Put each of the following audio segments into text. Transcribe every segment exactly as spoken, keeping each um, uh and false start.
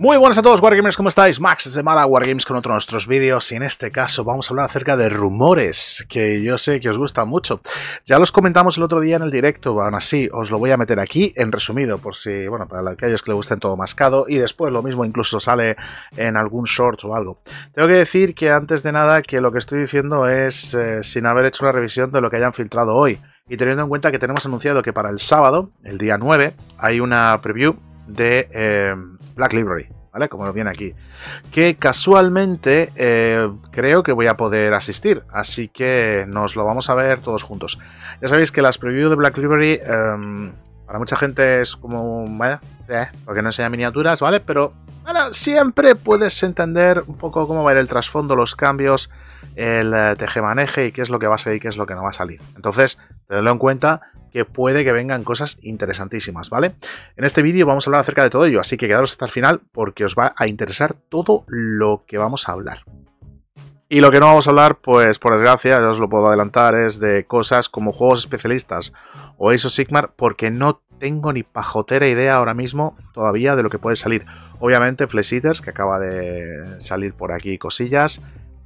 Muy buenas a todos Wargamers, ¿cómo estáis? Max de Malaga Wargames con otro de nuestros vídeos y en este caso vamos a hablar acerca de rumores que yo sé que os gustan mucho. Ya los comentamos el otro día en el directo, aún así os lo voy a meter aquí en resumido por si, bueno, para aquellos que les gusten todo mascado y después lo mismo incluso sale en algún short o algo. Tengo que decir que antes de nada que lo que estoy diciendo es eh, sin haber hecho una revisión de lo que hayan filtrado hoy y teniendo en cuenta que tenemos anunciado que para el sábado, el día nueve, hay una preview de eh, Black Library, ¿vale? Como lo viene aquí. Que casualmente eh, creo que voy a poder asistir, así que nos lo vamos a ver todos juntos. Ya sabéis que las previews de Black Library eh, para mucha gente es como... Eh, porque no enseña miniaturas, ¿vale? Pero bueno, siempre puedes entender un poco cómo va a ir el trasfondo, los cambios, el eh, tejemaneje y qué es lo que va a salir y qué es lo que no va a salir. Entonces, tenedlo en cuenta que puede que vengan cosas interesantísimas, ¿vale? En este vídeo vamos a hablar acerca de todo ello, así que quedaros hasta el final porque os va a interesar todo lo que vamos a hablar. Y lo que no vamos a hablar, pues por desgracia, ya os lo puedo adelantar, es de cosas como juegos especialistas o Iso Sigmar, porque no tengo ni pajotera idea ahora mismo todavía de lo que puede salir. Obviamente Flesh Eaters, que acaba de salir por aquí cosillas,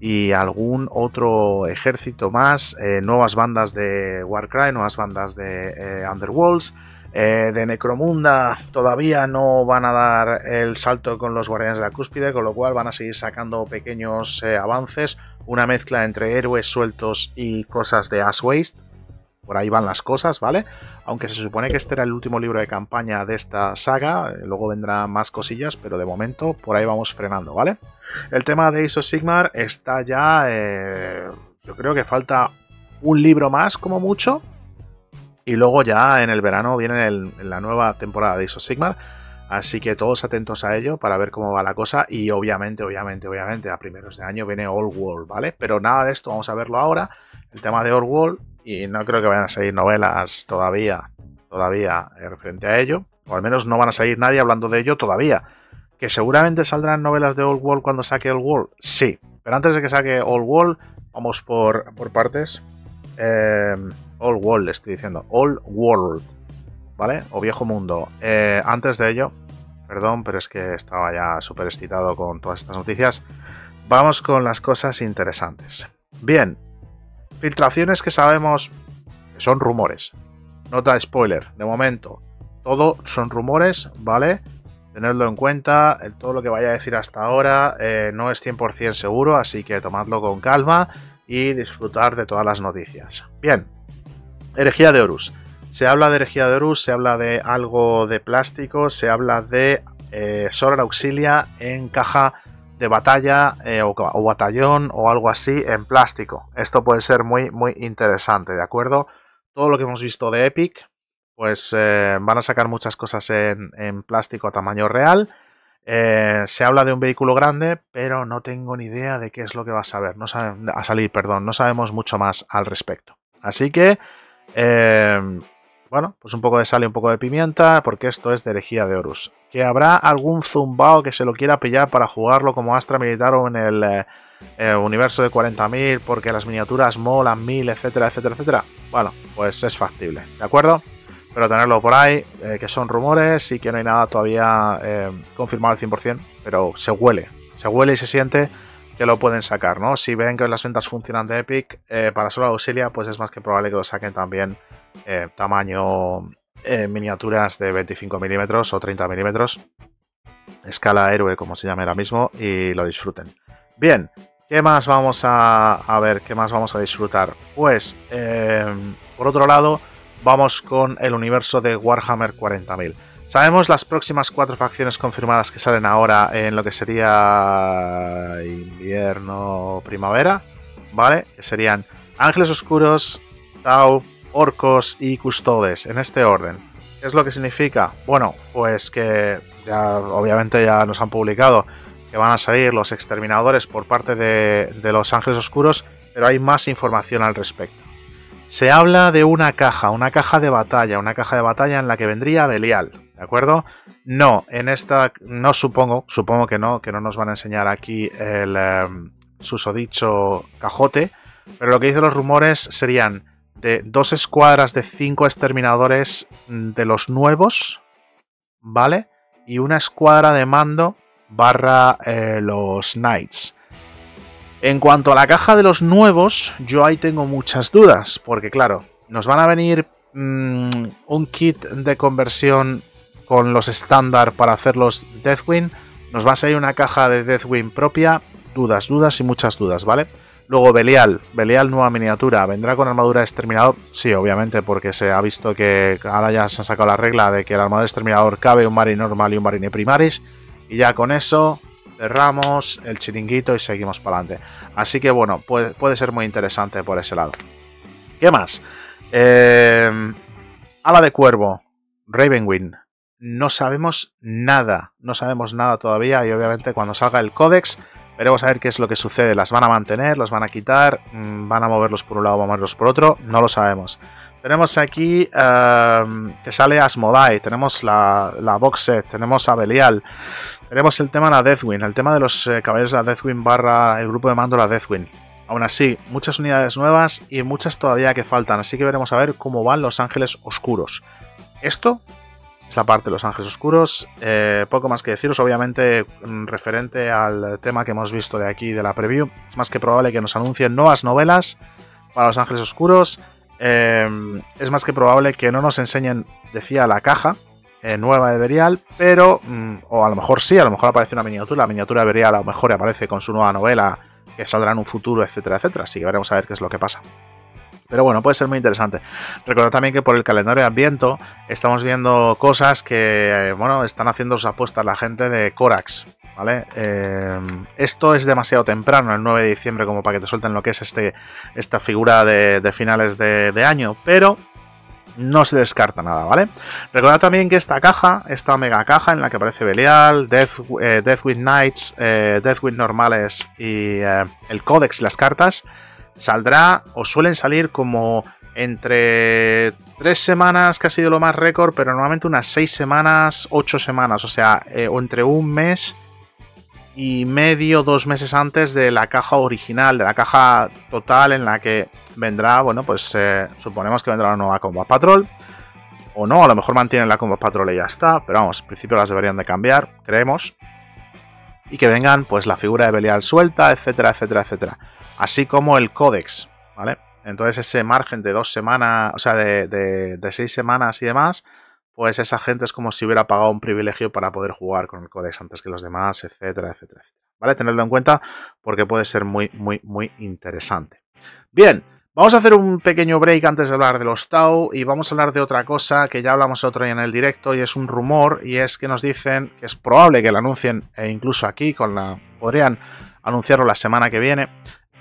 y algún otro ejército más, eh, nuevas bandas de Warcry, nuevas bandas de eh, Underworlds, eh, de Necromunda. Todavía no van a dar el salto con los Guardianes de la Cúspide, con lo cual van a seguir sacando pequeños eh, avances, una mezcla entre héroes sueltos y cosas de Ash Waste. Por ahí van las cosas, ¿vale? Aunque se supone que este era el último libro de campaña de esta saga, luego vendrán más cosillas, pero de momento por ahí vamos frenando, ¿vale? El tema de Iso Sigmar está ya... Eh, yo creo que falta un libro más, como mucho, y luego ya en el verano viene el, la nueva temporada de Iso Sigmar, así que todos atentos a ello para ver cómo va la cosa, y obviamente, obviamente, obviamente, a primeros de año viene Old World, ¿vale? Pero nada de esto, vamos a verlo ahora, el tema de Old World. Y no creo que vayan a salir novelas todavía, todavía referente a ello. O al menos no van a salir nadie hablando de ello todavía. ¿Que seguramente saldrán novelas de Old World cuando saque Old World? Sí. Pero antes de que saque Old World, vamos por, por partes. Eh, Old World, le estoy diciendo. Old World, ¿vale? O Viejo Mundo. Eh, antes de ello, perdón, pero es que estaba ya súper excitado con todas estas noticias. Vamos con las cosas interesantes. Bien. Filtraciones que sabemos que son rumores. Nota spoiler, de momento. Todo son rumores, ¿vale? Tenedlo en cuenta. Todo lo que vaya a decir hasta ahora eh, no es cien por cien seguro, así que tomadlo con calma y disfrutar de todas las noticias. Bien. Herejía de Horus. Se habla de Herejía de Horus, se habla de algo de plástico, se habla de eh, Solar Auxilia en caja de batalla eh, o, o batallón o algo así en plástico. Esto puede ser muy muy interesante, ¿de acuerdo? Todo lo que hemos visto de Epic, pues eh, van a sacar muchas cosas en, en plástico a tamaño real. Eh, se habla de un vehículo grande, pero no tengo ni idea de qué es lo que va a, saber, no sabe, a salir. Perdón, no sabemos mucho más al respecto. Así que, eh, bueno, pues un poco de sal y un poco de pimienta, porque esto es de Herejía de Horus. Que habrá algún zumbao que se lo quiera pillar para jugarlo como Astra Militarum en el eh, eh, universo de cuarenta mil, porque las miniaturas molan mil, etcétera, etcétera, etcétera. Bueno, pues es factible, ¿de acuerdo? Pero tenerlo por ahí, eh, que son rumores y que no hay nada todavía eh, confirmado al cien por cien, pero se huele, se huele y se siente que lo pueden sacar, ¿no? Si ven que las ventas funcionan de Epic, eh, para Solar Auxilia, pues es más que probable que lo saquen también eh, tamaño eh, miniaturas de veinticinco milímetros o treinta milímetros, escala héroe, como se llama ahora mismo, y lo disfruten. Bien, ¿qué más vamos a, a ver? ¿Qué más vamos a disfrutar? Pues, eh, por otro lado, vamos con el universo de Warhammer cuarenta mil. Sabemos las próximas cuatro facciones confirmadas que salen ahora en lo que sería invierno, primavera, ¿vale? Que serían Ángeles Oscuros, Tau, Orcos y Custodes, en este orden. ¿Qué es lo que significa? Bueno, pues que ya, obviamente ya nos han publicado que van a salir los Exterminadores por parte de, de los Ángeles Oscuros, pero hay más información al respecto. Se habla de una caja, una caja de batalla, una caja de batalla en la que vendría Belial, ¿de acuerdo? No, en esta, no supongo, supongo que no, que no nos van a enseñar aquí el eh, susodicho cajote, pero lo que dicen los rumores serían de dos escuadras de cinco exterminadores de los nuevos, ¿vale? Y una escuadra de mando barra eh, los Knights. En cuanto a la caja de los nuevos, yo ahí tengo muchas dudas, porque claro, nos van a venir mmm, un kit de conversión con los estándar para hacer los Deathwing, nos va a salir una caja de Deathwing propia, dudas, dudas y muchas dudas, ¿vale? Luego Belial, Belial nueva miniatura, ¿vendrá con armadura de exterminador? Sí, obviamente, porque se ha visto que ahora ya se ha sacado la regla de que la armadura de exterminador cabe un marine normal y un marine primaris, y ya con eso cerramos el chiringuito y seguimos para adelante. Así que bueno, puede, puede ser muy interesante por ese lado. ¿Qué más? Eh, ala de cuervo, Ravenwing. No sabemos nada, no sabemos nada todavía y obviamente cuando salga el códex veremos a ver qué es lo que sucede. Las van a mantener, las van a quitar, van a moverlos por un lado, van a moverlos por otro, no lo sabemos. Tenemos aquí eh, que sale Asmodai, tenemos la, la box set, tenemos a Belial, tenemos el tema de la Deathwing, el tema de los eh, caballeros de la Deathwing barra el grupo de mando de la Deathwing. Aún así, muchas unidades nuevas y muchas todavía que faltan, así que veremos a ver cómo van los Ángeles Oscuros. Esto es la parte de los Ángeles Oscuros, eh, poco más que deciros, obviamente referente al tema que hemos visto de aquí de la preview, es más que probable que nos anuncien nuevas novelas para los Ángeles Oscuros. Eh, es más que probable que no nos enseñen, decía, la caja eh, nueva de Berial, pero, mm, o a lo mejor sí, a lo mejor aparece una miniatura, la miniatura de Berial a lo mejor aparece con su nueva novela que saldrá en un futuro, etcétera, etcétera, así que veremos a ver qué es lo que pasa. Pero bueno, puede ser muy interesante. Recordad también que por el calendario de Adviento estamos viendo cosas que, eh, bueno, están haciendo sus apuestas la gente de Korax, ¿vale? Eh, esto es demasiado temprano, el nueve de diciembre, como para que te suelten lo que es este, esta figura de, de finales de, de año, pero no se descarta nada, ¿vale? Recordad también que esta caja, esta mega caja en la que aparece Belial, Death, eh, Deathwing Knights, eh, Deathwing normales y eh, el códex y las cartas, saldrá o suelen salir como entre tres semanas, que ha sido lo más récord, pero normalmente unas seis semanas, ocho semanas, o sea, eh, o entre un mes y medio, dos meses antes de la caja original, de la caja total en la que vendrá, bueno, pues eh, suponemos que vendrá una nueva Combat Patrol, o no, a lo mejor mantienen la Combat Patrol y ya está, pero vamos, en principio las deberían de cambiar, creemos, y que vengan pues la figura de Belial suelta, etcétera, etcétera, etcétera, así como el códex, ¿vale? Entonces ese margen de dos semanas, o sea, de, de, de seis semanas y demás, pues esa gente es como si hubiera pagado un privilegio para poder jugar con el códex antes que los demás, etcétera, etcétera, etcétera. ¿Vale? Tenerlo en cuenta porque puede ser muy, muy, muy interesante. Bien, vamos a hacer un pequeño break antes de hablar de los Tau y vamos a hablar de otra cosa que ya hablamos otro día en el directo y es un rumor y es que nos dicen que es probable que lo anuncien e incluso aquí con la podrían anunciarlo la semana que viene.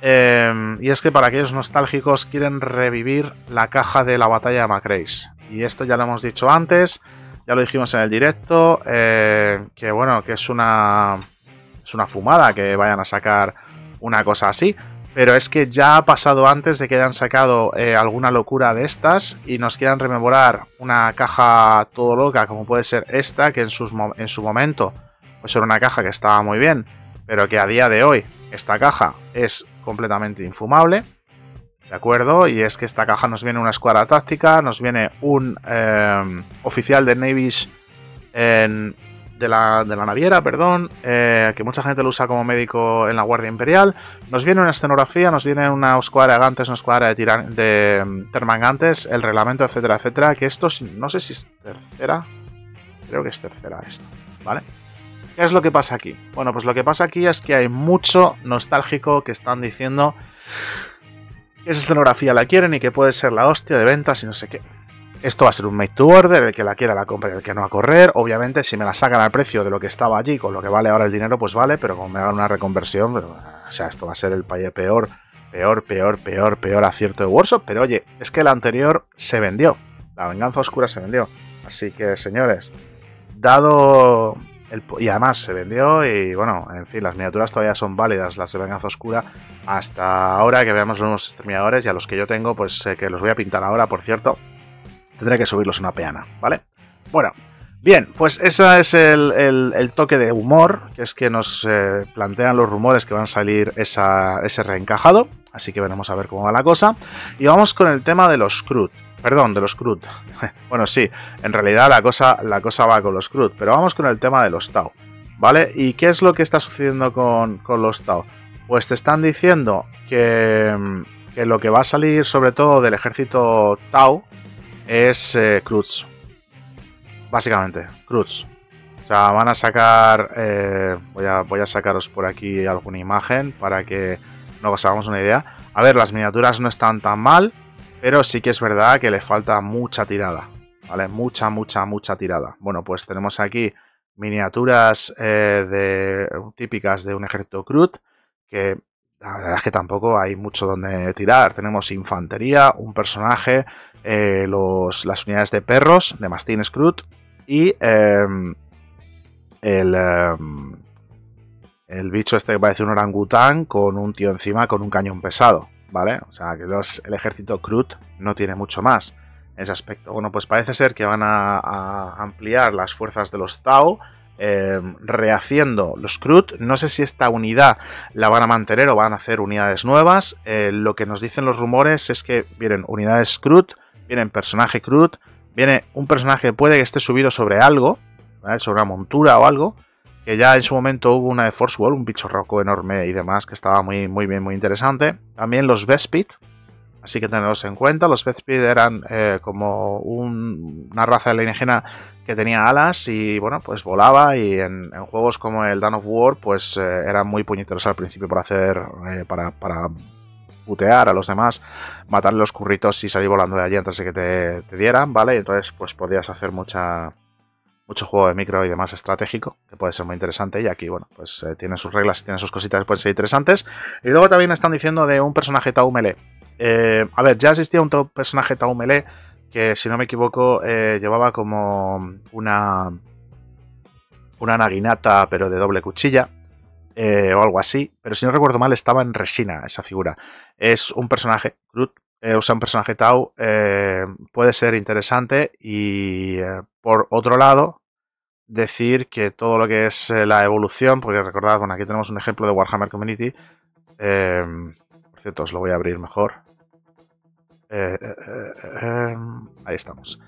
Eh, y es que para aquellos nostálgicos quieren revivir la caja de la batalla de Macragge. Y esto ya lo hemos dicho antes, ya lo dijimos en el directo, eh, que bueno, que es una, es una fumada que vayan a sacar una cosa así. Pero es que ya ha pasado antes de que hayan sacado eh, alguna locura de estas y nos quieran rememorar una caja todo loca como puede ser esta, que en, sus, en su momento pues era una caja que estaba muy bien, pero que a día de hoy esta caja es completamente infumable, ¿de acuerdo? Y es que esta caja nos viene una escuadra táctica, nos viene un eh, oficial de Navies en, de, la, de la naviera, perdón, eh, que mucha gente lo usa como médico en la Guardia Imperial, nos viene una escenografía, nos viene una escuadra de gantes, una escuadra de, tiran, de termangantes, el reglamento, etcétera, etcétera, que esto no sé si es tercera, creo que es tercera esto, ¿vale? ¿Qué es lo que pasa aquí? Bueno, pues lo que pasa aquí es que hay mucho nostálgico que están diciendo que esa escenografía la quieren y que puede ser la hostia de ventas y no sé qué. Esto va a ser un made to order, el que la quiera la compra y el que no va a correr. Obviamente, si me la sacan al precio de lo que estaba allí, con lo que vale ahora el dinero, pues vale, pero como me hagan una reconversión, pues, o sea, esto va a ser el peor, peor, peor, peor, peor acierto de Warsaw. Pero oye, es que el anterior se vendió, la Venganza Oscura se vendió. Así que, señores, dado... El, y además se vendió y bueno, en fin, las miniaturas todavía son válidas, las de Venganza Oscura, hasta ahora que veamos los nuevos exterminadores y a los que yo tengo, pues eh, que los voy a pintar ahora, por cierto, tendré que subirlos una peana, ¿vale? Bueno, bien, pues ese es el, el, el toque de humor, que es que nos eh, plantean los rumores que van a salir esa, ese reencajado, así que veremos a ver cómo va la cosa. Y vamos con el tema de los Krut. Perdón, de los Krut. Bueno, sí, en realidad la cosa, la cosa va con los Krut, pero vamos con el tema de los Tau. ¿Vale? ¿Y qué es lo que está sucediendo con, con los Tau? Pues te están diciendo que, que lo que va a salir sobre todo del ejército Tau es eh, Krutz. Básicamente, Krutz. O sea, van a sacar... Eh, voy, a, voy a sacaros por aquí alguna imagen para que nos hagamos una idea. A ver, las miniaturas no están tan mal, pero sí que es verdad que le falta mucha tirada, ¿vale? Mucha, mucha, mucha tirada. Bueno, pues tenemos aquí miniaturas eh, de, típicas de un ejército Krut, que la verdad es que tampoco hay mucho donde tirar. Tenemos infantería, un personaje, eh, los, las unidades de perros, de mastines Krut, y eh, el, eh, el bicho este que parece un orangután con un tío encima con un cañón pesado. ¿Vale? O sea, que los, el ejército Krut no tiene mucho más en ese aspecto. Bueno, pues parece ser que van a, a ampliar las fuerzas de los Tau, eh, rehaciendo los Krut. No sé si esta unidad la van a mantener o van a hacer unidades nuevas. Eh, lo que nos dicen los rumores es que vienen unidades Krut, vienen personaje Krut, viene un personaje que puede que esté subido sobre algo, ¿vale? Sobre una montura o algo. Que ya en su momento hubo una de Forge World, un bicho roco enorme y demás, que estaba muy, muy bien, muy interesante. También los Vespid, así que tenedlos en cuenta. Los Vespid eran eh, como un, una raza alienígena que tenía alas y, bueno, pues volaba. Y en, en juegos como el Dawn of War, pues eh, eran muy puñeteros al principio para hacer, eh, para, para putear a los demás, matarle los curritos y salir volando de allí antes de que te, te dieran, ¿vale? Y entonces, pues podías hacer mucha... mucho juego de micro y demás estratégico, que puede ser muy interesante, y aquí, bueno, pues eh, tiene sus reglas y tiene sus cositas que pueden ser interesantes. Y luego también están diciendo de un personaje Tau Melee. Eh, a ver, ya existía un personaje Tau Melee que, si no me equivoco, eh, llevaba como una una naginata, pero de doble cuchilla, eh, o algo así, pero si no recuerdo mal estaba en resina esa figura. Es un personaje Krut, eh, usa un personaje Tau, eh, puede ser interesante. Y eh, por otro lado, decir que todo lo que es eh, la evolución, porque recordad, bueno, aquí tenemos un ejemplo de Warhammer Community. Eh, por cierto, os lo voy a abrir mejor. Eh, eh, eh, eh, ahí estamos.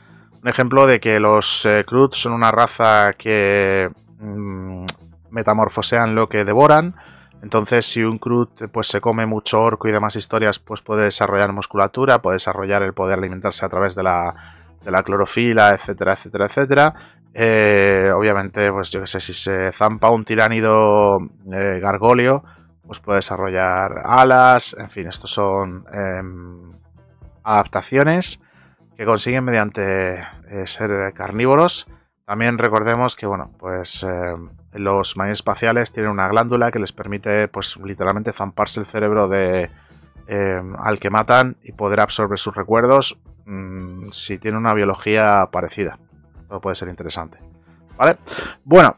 Un ejemplo de que los eh, Krut son una raza que mm, metamorfosean lo que devoran. Entonces, si un Krut pues, se come mucho orco y demás historias, pues puede desarrollar musculatura, puede desarrollar el poder alimentarse a través de la, de la clorofila, etcétera, etcétera, etcétera. Eh, obviamente, pues yo que sé, si se zampa un tiránido eh, gargolio, pues puede desarrollar alas. En fin, estos son eh, adaptaciones que consiguen mediante eh, ser carnívoros. También recordemos que, bueno, pues eh, los marines espaciales tienen una glándula que les permite, pues literalmente zamparse el cerebro de eh, al que matan y poder absorber sus recuerdos mmm, si tiene una biología parecida. Puede ser interesante, ¿vale? Bueno,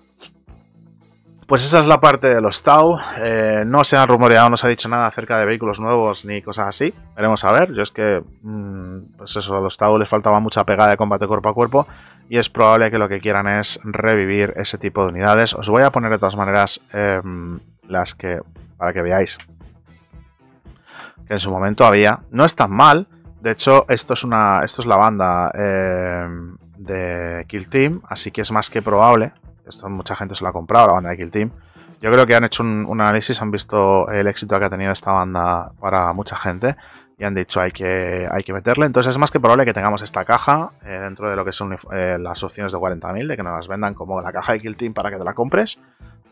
pues esa es la parte de los Tau. Eh, no se han rumoreado, no se ha dicho nada acerca de vehículos nuevos ni cosas así. Veremos a ver. Yo es que, mmm, pues eso, a los Tau les faltaba mucha pegada de combate cuerpo a cuerpo y es probable que lo que quieran es revivir ese tipo de unidades. Os voy a poner de todas maneras eh, las que, para que veáis que en su momento había. No es tan mal. De hecho, esto es una, esto es la banda eh, de Kill Team, así que es más que probable. Esto mucha gente se lo ha comprado, la banda de Kill Team. Yo creo que han hecho un, un análisis, han visto el éxito que ha tenido esta banda para mucha gente y han dicho hay que, hay que meterle. Entonces es más que probable que tengamos esta caja eh, dentro de lo que son eh, las opciones de cuarenta mil, de que nos las vendan como la caja de Kill Team para que te la compres,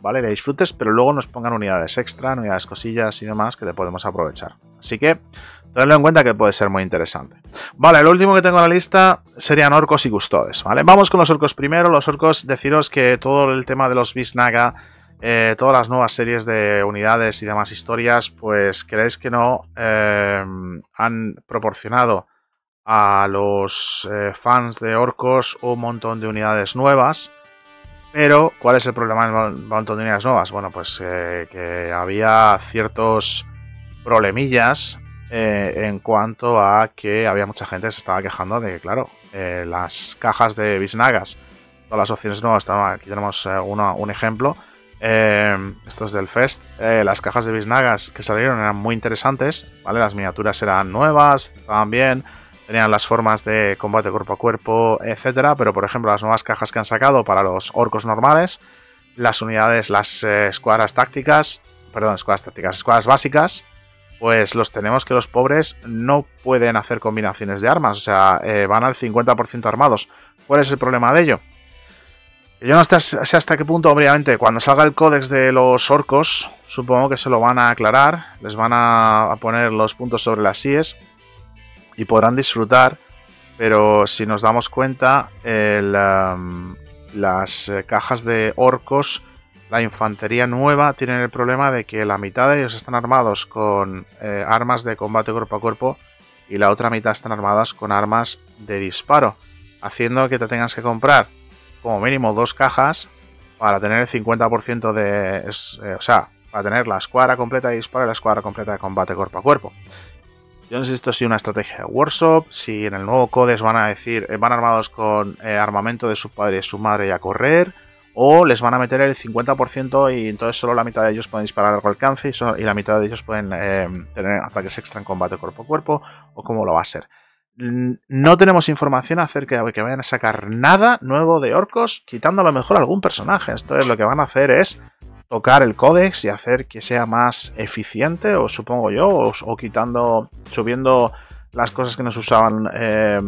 ¿vale? Le disfrutes, pero luego nos pongan unidades extra, unidades cosillas y demás que le podemos aprovechar. Así que tenedlo en cuenta que puede ser muy interesante. Vale, lo último que tengo en la lista serían orcos y custodes, ¿vale? Vamos con los orcos primero. Los orcos, deciros que todo el tema de los Biznaga, eh, todas las nuevas series de unidades y demás historias, pues creéis que no, eh, han proporcionado a los eh, fans de orcos un montón de unidades nuevas. Pero, ¿cuál es el problema de un montón de unidades nuevas? Bueno, pues eh, que había ciertos problemillas. Eh, en cuanto a que había mucha gente que se estaba quejando de que, claro, eh, las cajas de Biznagas, todas las opciones nuevas, aquí tenemos eh, uno, un ejemplo, eh, esto es del Fest, eh, las cajas de Biznagas que salieron eran muy interesantes, ¿vale? Las miniaturas eran nuevas, estaban bien, tenían las formas de combate cuerpo a cuerpo, etcétera, pero por ejemplo las nuevas cajas que han sacado para los orcos normales las unidades, las eh, escuadras tácticas, perdón, escuadras tácticas, escuadras básicas, pues los tenemos que los pobres no pueden hacer combinaciones de armas, o sea, eh, van al cincuenta por ciento armados. ¿Cuál es el problema de ello? Yo no sé hasta qué punto, obviamente, cuando salga el códex de los orcos, supongo que se lo van a aclarar, les van a poner los puntos sobre las íes y podrán disfrutar, pero si nos damos cuenta, el, um, las cajas de orcos, la infantería nueva, tienen el problema de que la mitad de ellos están armados con eh, armas de combate cuerpo a cuerpo y la otra mitad están armadas con armas de disparo, haciendo que te tengas que comprar como mínimo dos cajas para tener el cincuenta por ciento de... Es, eh, o sea, para tener la escuadra completa de disparo y la escuadra completa de combate cuerpo a cuerpo. Yo no sé si esto es una estrategia de workshop, si en el nuevo codex van a decir, eh, van armados con eh, armamento de su padre y su madre y a correr, o les van a meter el cincuenta por ciento y entonces solo la mitad de ellos pueden disparar a largo alcance y, solo, y la mitad de ellos pueden eh, tener ataques extra en combate cuerpo a cuerpo, o cómo lo va a ser. No tenemos información acerca de que vayan a sacar nada nuevo de orcos, quitando a lo mejor algún personaje. Entonces lo que van a hacer es tocar el códex y hacer que sea más eficiente, o supongo yo, o, o quitando, subiendo las cosas que nos usaban eh,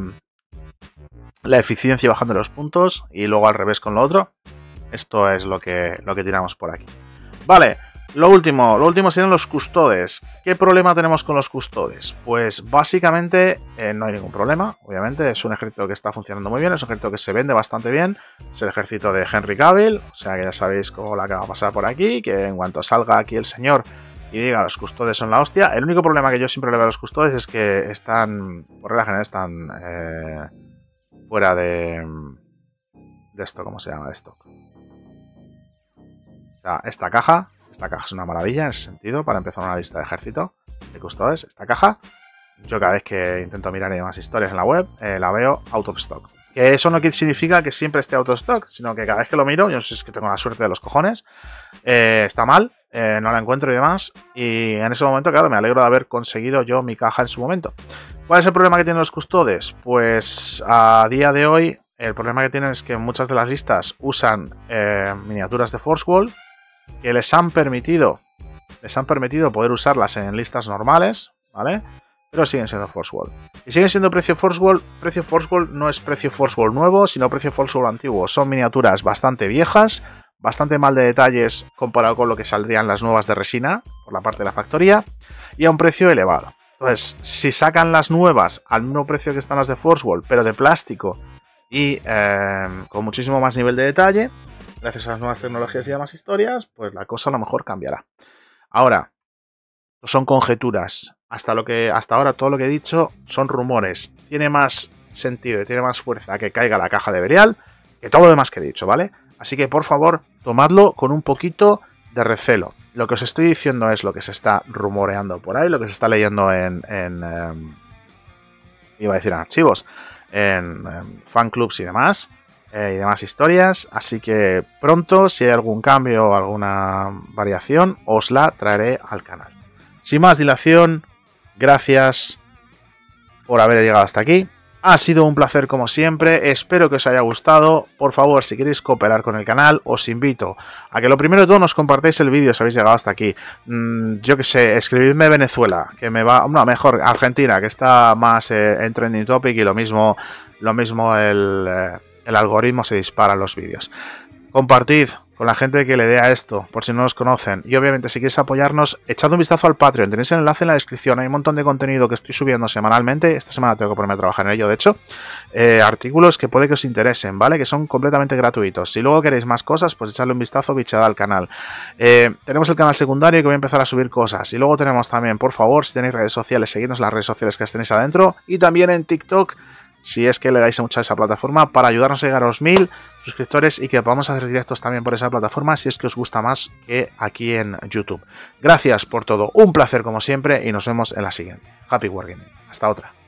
la eficiencia y bajando los puntos, y luego al revés con lo otro. Esto es lo que, lo que tiramos por aquí. Vale. Lo último, lo último serían los custodes. ¿Qué problema tenemos con los custodes? Pues básicamente eh, no hay ningún problema, obviamente. Es un ejército que está funcionando muy bien, es un ejército que se vende bastante bien. Es el ejército de Henry Cavill, o sea que ya sabéis cómo la que va a pasar por aquí, que en cuanto salga aquí el señor y diga los custodes son la hostia. El único problema que yo siempre le veo a los custodes es que están, por regla general, están eh, fuera de, de esto, ¿cómo se llama? De esto. O sea, esta caja... Esta caja es una maravilla en ese sentido, para empezar una lista de ejército de custodes. Esta caja, yo cada vez que intento mirar y demás historias en la web, eh, la veo out of stock. Que eso no significa que siempre esté out of stock, sino que cada vez que lo miro, yo no sé si es que tengo la suerte de los cojones, eh, está mal, eh, no la encuentro y demás. Y en ese momento, claro, me alegro de haber conseguido yo mi caja en su momento. ¿Cuál es el problema que tienen los custodes? Pues a día de hoy, el problema que tienen es que muchas de las listas usan eh, miniaturas de Forge World, que les han permitido les han permitido poder usarlas en listas normales, ¿vale? Pero siguen siendo Forge World. Y siguen siendo precio Forge World. Precio Forge World no es precio Forge World nuevo, sino precio Forge World antiguo. Son miniaturas bastante viejas, bastante mal de detalles comparado con lo que saldrían las nuevas de resina por la parte de la factoría, y a un precio elevado. Entonces, si sacan las nuevas al mismo precio que están las de Forge World, pero de plástico y eh, con muchísimo más nivel de detalle, gracias a las nuevas tecnologías y demás historias, pues la cosa a lo mejor cambiará. Ahora, son conjeturas. Hasta, lo que, hasta ahora todo lo que he dicho son rumores. Tiene más sentido y tiene más fuerza que caiga la caja de Belial que todo lo demás que he dicho, ¿vale? Así que, por favor, tomadlo con un poquito de recelo. Lo que os estoy diciendo es lo que se está rumoreando por ahí, lo que se está leyendo en... en eh, iba a decir en archivos, en, en fanclubs y demás... y demás historias, así que pronto, si hay algún cambio o alguna variación, os la traeré al canal. Sin más dilación, gracias por haber llegado hasta aquí. Ha sido un placer como siempre, espero que os haya gustado. Por favor, si queréis cooperar con el canal, os invito a que lo primero de todo nos compartáis el vídeo si habéis llegado hasta aquí. Mm, yo que sé, escribidme Venezuela, que me va... No, mejor Argentina, que está más eh, en trending topic, y lo mismo, lo mismo el... Eh, el algoritmo se dispara en los vídeos. Compartid con la gente que le dé a esto, por si no nos conocen. Y obviamente, si queréis apoyarnos, echad un vistazo al Patreon. Tenéis el enlace en la descripción. Hay un montón de contenido que estoy subiendo semanalmente. Esta semana tengo que ponerme a trabajar en ello, de hecho. Eh, artículos que puede que os interesen, ¿vale? Que son completamente gratuitos. Si luego queréis más cosas, pues echadle un vistazo, bichad al canal. Eh, tenemos el canal secundario, que voy a empezar a subir cosas. Y luego tenemos también, por favor, si tenéis redes sociales, seguidnos en las redes sociales que tenéis adentro. Y también en TikTok, si es que le dais mucho a esa plataforma, para ayudarnos a llegar a los mil suscriptores y que podamos hacer directos también por esa plataforma, si es que os gusta más que aquí en YouTube. Gracias por todo, un placer como siempre, y nos vemos en la siguiente. Happy Wargaming. Hasta otra.